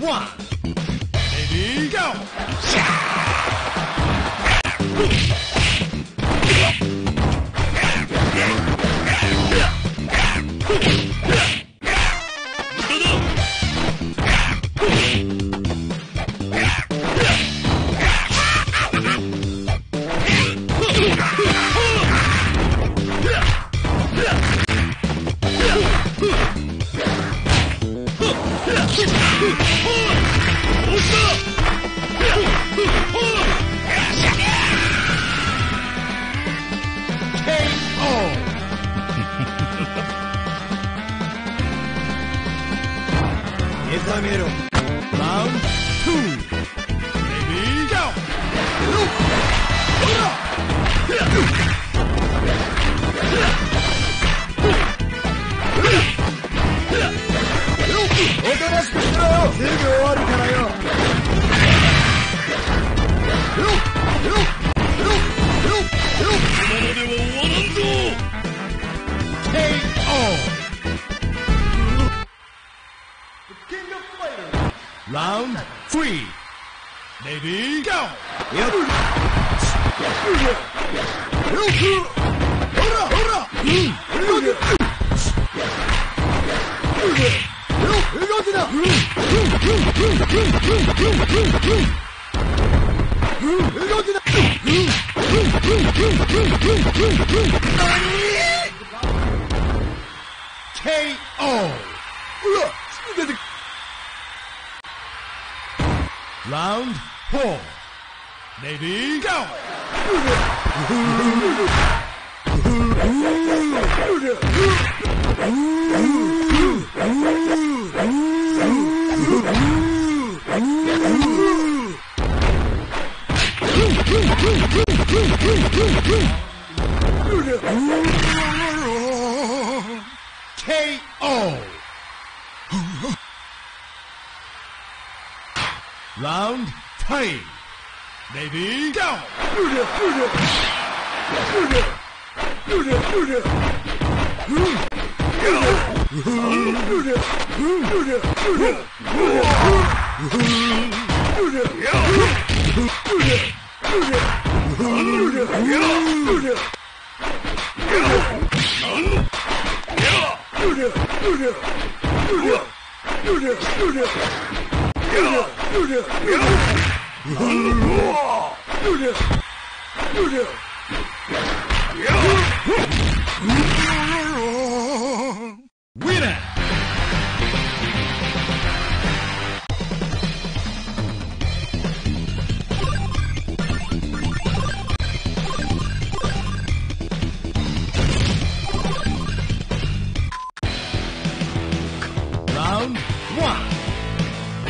One, baby, go!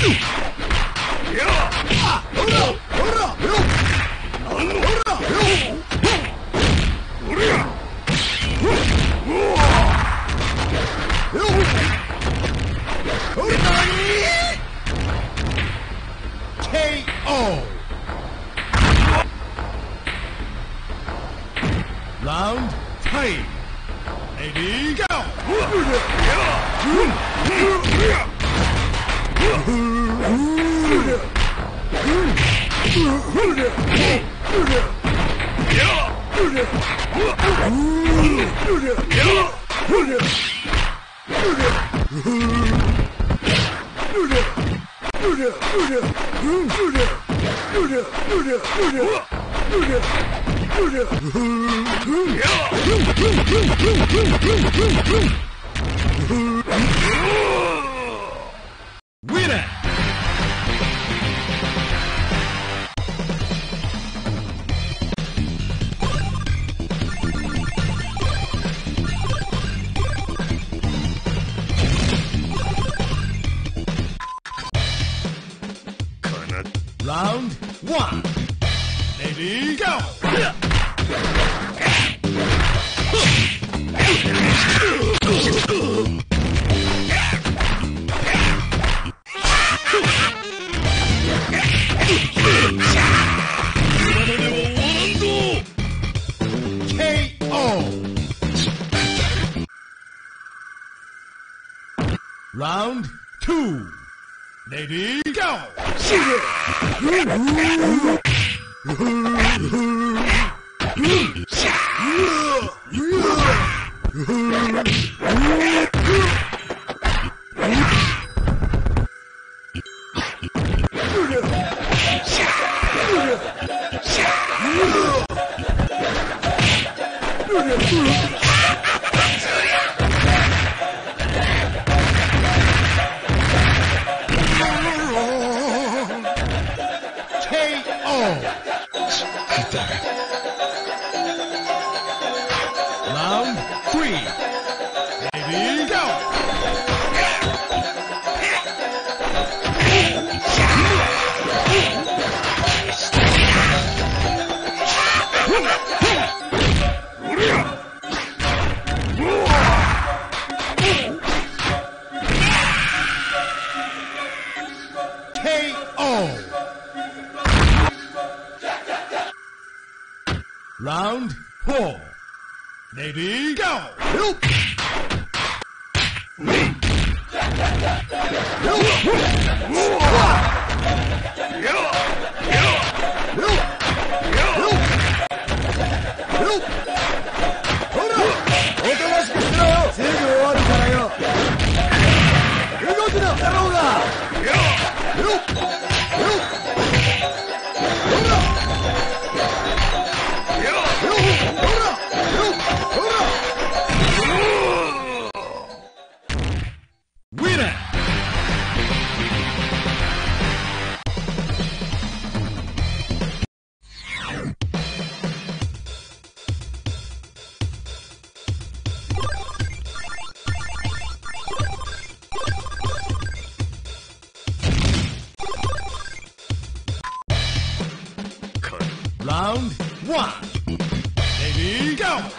KO. Round 3. Ready, go. Winner! Round 1. Ready, go! KO! Round 2. Ready, go! Round 3. Ready, go! KO. Round 4. Ready, go! Help! Round 1. Ready, go! KO.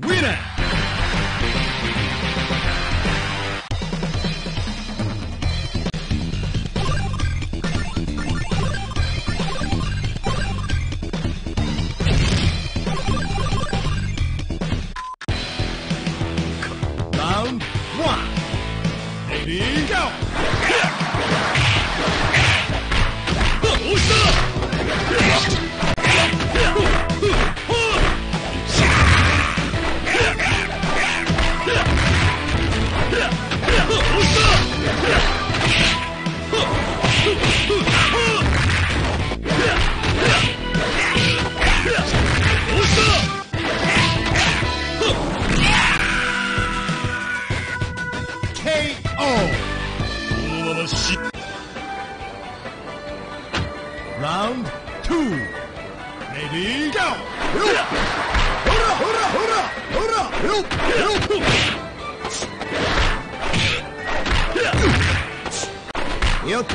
Winner! Round 2. Ready? Go! Hurrah! Hurrah! Hurrah! Hurrah! Help! Help! Help! Help! Help! Help! Help! Help!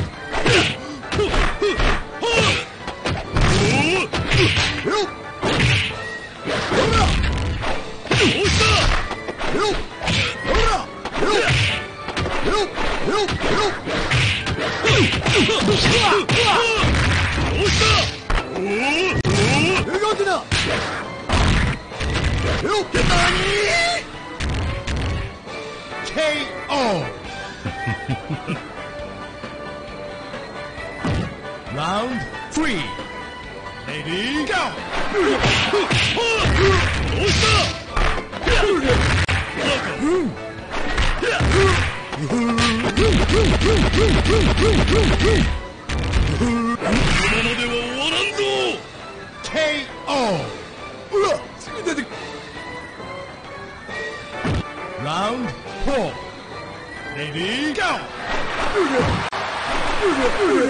K.O. Round 3. Lady, go! K.O. Round 4. Ready, go! K.O. Round 5. Ready, go! Winner!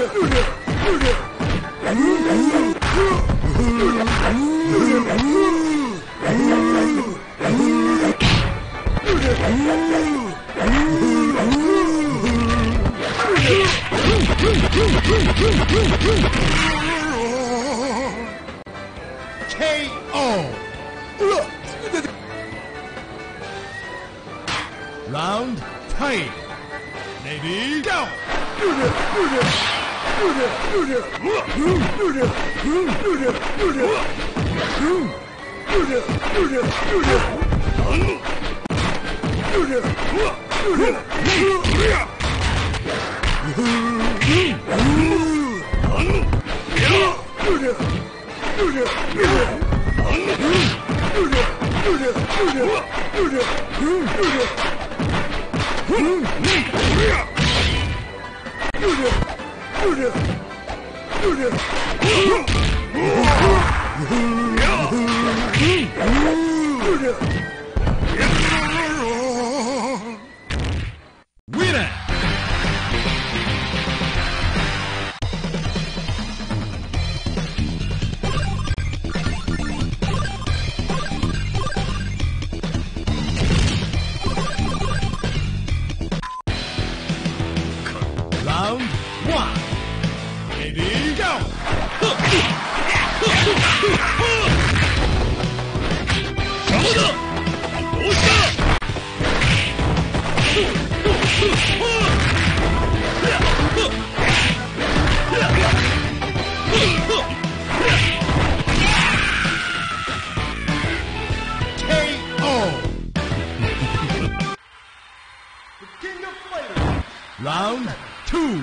Round 2.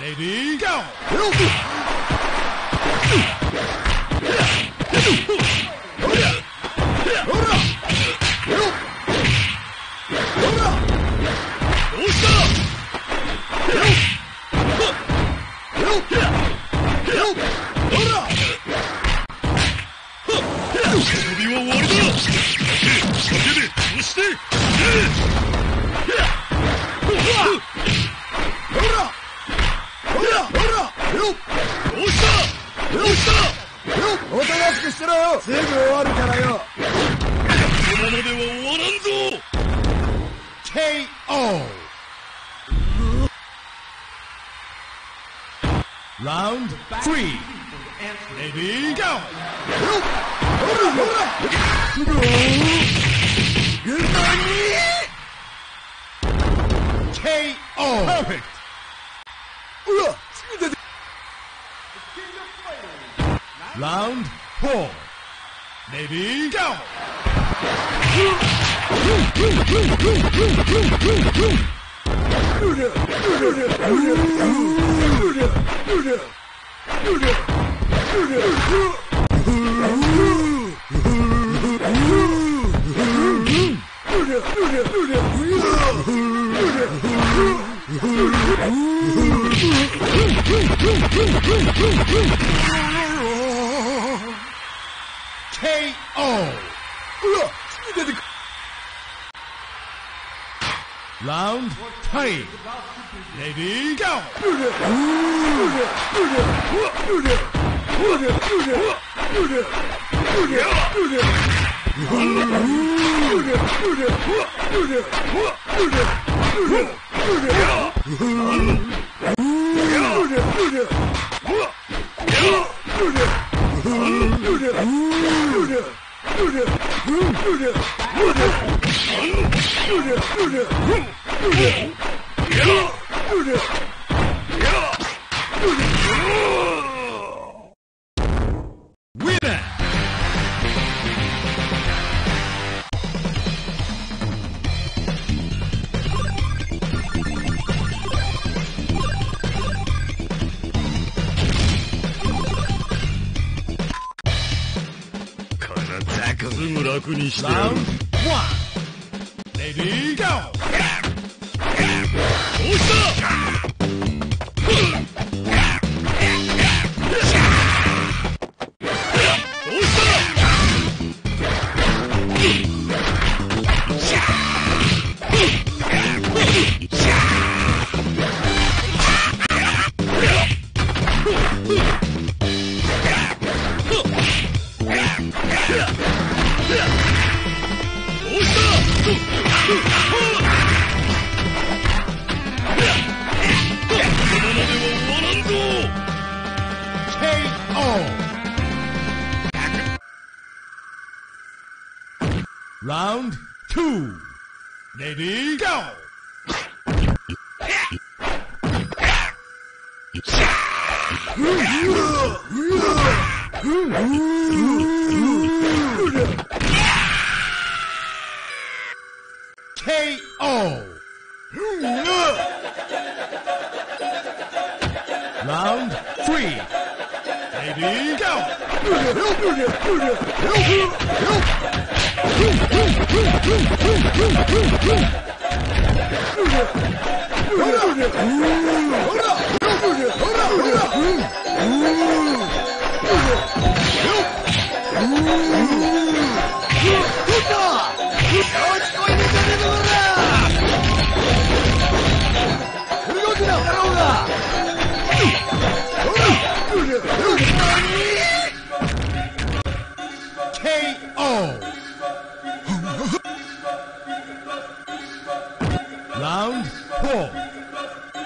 Lady, go! KO. Round 3. Ready, go. KO. Perfect. Round 4. Ready, go. KO. Round 3. Ready, go! Winner! Round 1. Ready, go! Round 2. Ready, go! KO. Round 3. Ready, go! KO. Round 4.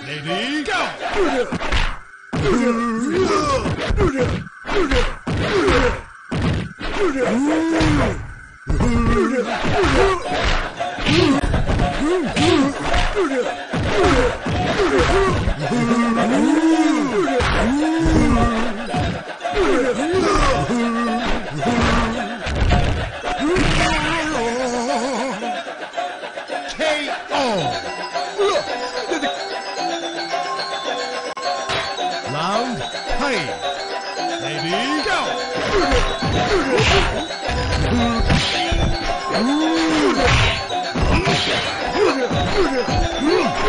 Ready, go! KO. KO.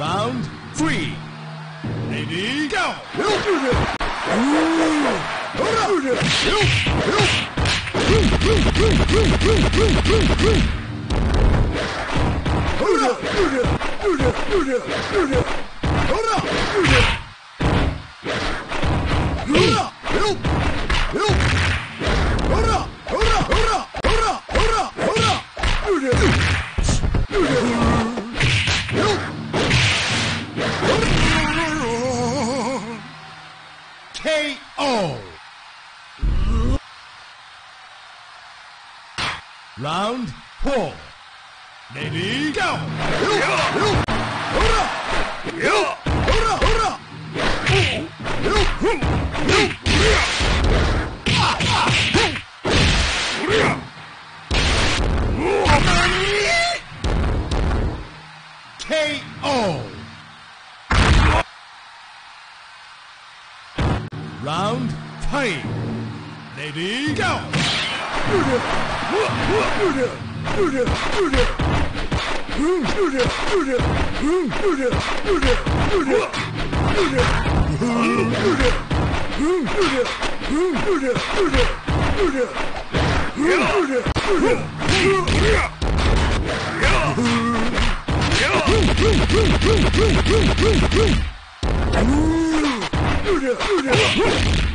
Round three. Ready? Go! KO. Round four. Ready? Go! KO. Round 5. Ready? Go!